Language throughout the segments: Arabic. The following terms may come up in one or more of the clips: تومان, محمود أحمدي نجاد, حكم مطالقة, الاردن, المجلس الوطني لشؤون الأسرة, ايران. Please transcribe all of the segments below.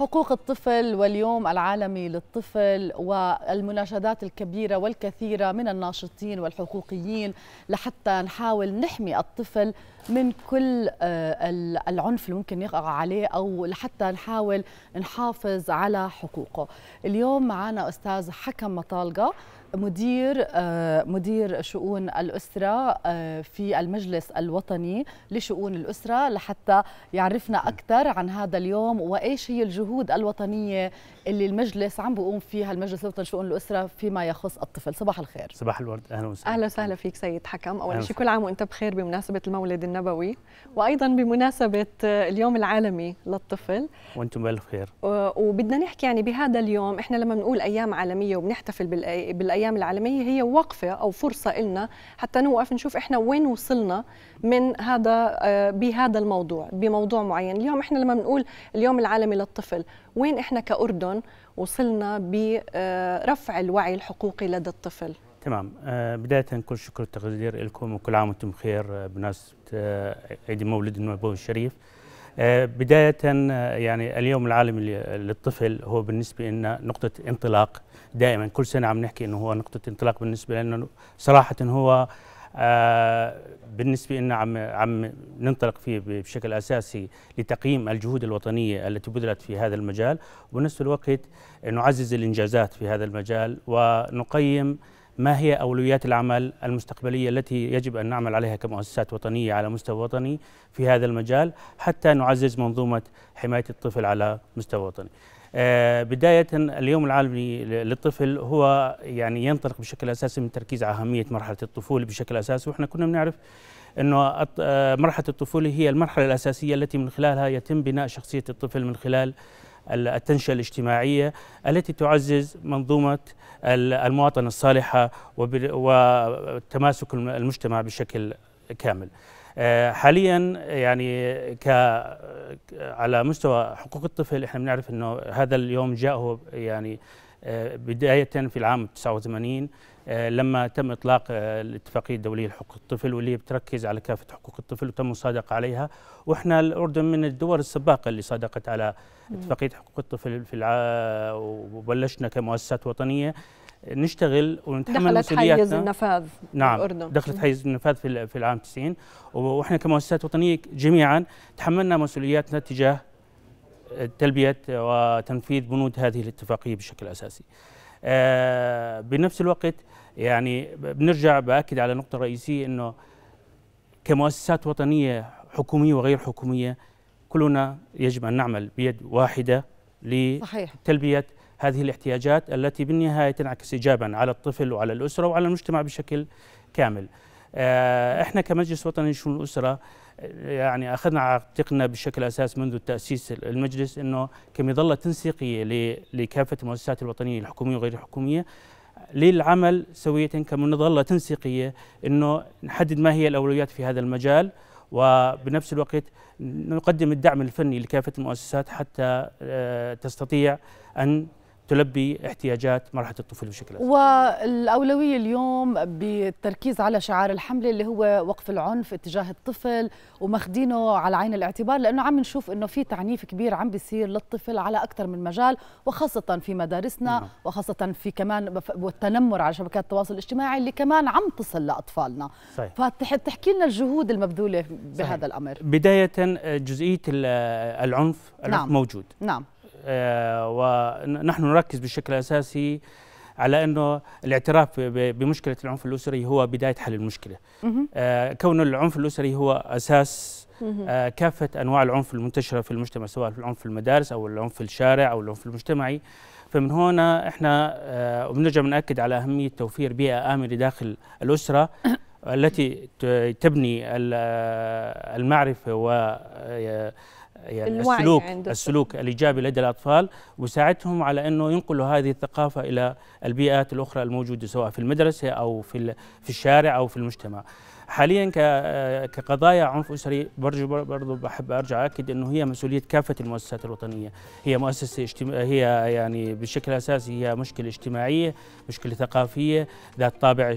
حقوق الطفل واليوم العالمي للطفل والمناشدات الكبيرة والكثيرة من الناشطين والحقوقيين لحتى نحاول نحمي الطفل من كل العنف اللي ممكن يقع عليه أو لحتى نحاول نحافظ على حقوقه. اليوم معنا أستاذ حكم مطالقة مدير شؤون الأسرة في المجلس الوطني لشؤون الأسرة لحتى يعرفنا أكثر عن هذا اليوم وإيش هي الجهود الوطنية اللي المجلس عم بيقوم فيها، المجلس الوطني لشؤون الأسرة، فيما يخص الطفل. صباح الخير. صباح الورد، أهلا وسهلا. أهلا وسهلا فيك سيد حكم. أول شيء كل عام وأنت بخير بمناسبة المولد النبوي وأيضا بمناسبة اليوم العالمي للطفل. وأنتم بألف خير. وبدنا نحكي يعني بهذا اليوم، إحنا لما بنقول أيام عالمية وبنحتفل بالأيام العالمية هي وقفة أو فرصة إلنا حتى نوقف نشوف إحنا وين وصلنا من هذا بهذا الموضوع بموضوع معين. اليوم إحنا لما بنقول اليوم العالمي للطفل، وين إحنا كأردن وصلنا برفع الوعي الحقوقي لدى الطفل؟ تمام. بداية كل شكر وتقدير لكم وكل عام وأنتم بخير بمناسبة عيد المولد النبوي الشريف. بداية يعني اليوم العالمي للطفل هو بالنسبة لنا نقطة انطلاق، دائما كل سنة عم نحكي انه هو نقطة انطلاق بالنسبة لنا. صراحة هو بالنسبة لنا عم ننطلق فيه بشكل اساسي لتقييم الجهود الوطنية التي بذلت في هذا المجال، وبنفس الوقت نعزز الانجازات في هذا المجال ونقيم ما هي أولويات العمل المستقبلية التي يجب أن نعمل عليها كمؤسسات وطنية على مستوى وطني في هذا المجال حتى نعزز منظومة حماية الطفل على مستوى وطني. بداية اليوم العالمي للطفل هو يعني ينطلق بشكل أساسي من التركيز على أهمية مرحلة الطفولة بشكل أساسي، وإحنا كنا بنعرف أنه مرحلة الطفولة هي المرحلة الأساسية التي من خلالها يتم بناء شخصية الطفل من خلال التنشئة الاجتماعية التي تعزز منظومة المواطنة الصالحة وتماسك المجتمع بشكل كامل. حاليا يعني على مستوى حقوق الطفل احنا بنعرف انه هذا اليوم جاءه يعني بداية في العام 89 لما تم إطلاق الاتفاقية الدولية لحقوق الطفل، واللي بتركز على كافة حقوق الطفل وتم مصادقة عليها، وإحنا الأردن من الدول السباقة اللي صادقت على اتفاقية حقوق الطفل في وبلشنا كمؤسسات وطنية نشتغل ونتحمل مسؤولياتنا. دخلت حيز النفاذ. نعم الأردن دخلت حيز النفاذ في العام 90، وإحنا كمؤسسات وطنية جميعا تحملنا مسؤولياتنا تجاه تلبية وتنفيذ بنود هذه الاتفاقية بشكل أساسي. بنفس الوقت يعني بنرجع بأكد على نقطة رئيسية أنه كمؤسسات وطنية حكومية وغير حكومية كلنا يجب أن نعمل بيد واحدة لتلبية هذه الاحتياجات التي بالنهاية تنعكس إيجابا على الطفل وعلى الأسرة وعلى المجتمع بشكل كامل. احنا كمجلس وطني لشؤون الأسرة يعني اخذنا على عاتقنا بشكل اساس منذ تاسيس المجلس انه كمظله تنسيقيه لكافه المؤسسات الوطنيه الحكوميه وغير الحكوميه للعمل سويه كمظله تنسيقيه، انه نحدد ما هي الاولويات في هذا المجال، وبنفس الوقت نقدم الدعم الفني لكافه المؤسسات حتى تستطيع ان تلبي احتياجات مرحلة الطفل بشكل أساسي. والأولوية اليوم بالتركيز على شعار الحملة اللي هو وقف العنف اتجاه الطفل، وماخدينه على عين الاعتبار لأنه عم نشوف إنه في تعنيف كبير عم بيصير للطفل على أكثر من مجال، وخاصة في مدارسنا وخاصة في كمان والتنمر على شبكات التواصل الاجتماعي اللي كمان عم تصل لأطفالنا. صحيح. فتحكي لنا الجهود المبذولة بهذا صحيح. الأمر. بداية جزئية العنف نعم. موجود. نعم. ونحن نركز بشكل أساسي على أنه الاعتراف بمشكلة العنف الأسري هو بداية حل المشكلة. كون العنف الأسري هو أساس كافة أنواع العنف المنتشرة في المجتمع، سواء العنف في المدارس أو العنف في الشارع أو العنف المجتمعي. فمن هنا إحنا بنرجع بنأكد على أهمية توفير بيئة آمنة داخل الأسرة التي تبني المعرفة و يعني السلوك الإيجابي لدى الأطفال، وساعدهم على أنه ينقلوا هذه الثقافة إلى البيئات الأخرى الموجودة سواء في المدرسة أو في الشارع أو في المجتمع. حاليا كقضايا عنف أسري برضو بحب أرجع أكد أنه هي مسؤولية كافة المؤسسات الوطنية. هي مؤسسة هي يعني بشكل أساسي هي مشكلة اجتماعية، مشكلة ثقافية ذات طابع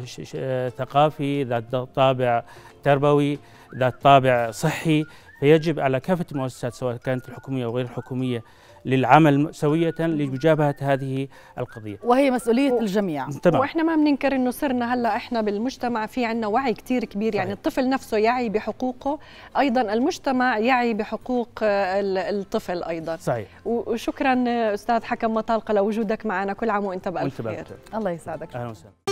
ثقافي، ذات طابع تربوي، ذات طابع صحي. فيجب على كافة المؤسسات سواء كانت الحكومية أو غير الحكومية للعمل سوية لمجابهة هذه القضية، وهي مسؤولية الجميع. طبعا. واحنا ما بننكر انه صرنا هلا احنا بالمجتمع في عندنا وعي كثير كبير، يعني الطفل نفسه يعي بحقوقه، ايضا المجتمع يعي بحقوق الطفل ايضا. صحيح. وشكرا استاذ حكم مطالقة لوجودك معنا، كل عام وانت بألف خير. الله يسعدك. اهلا وسهلا.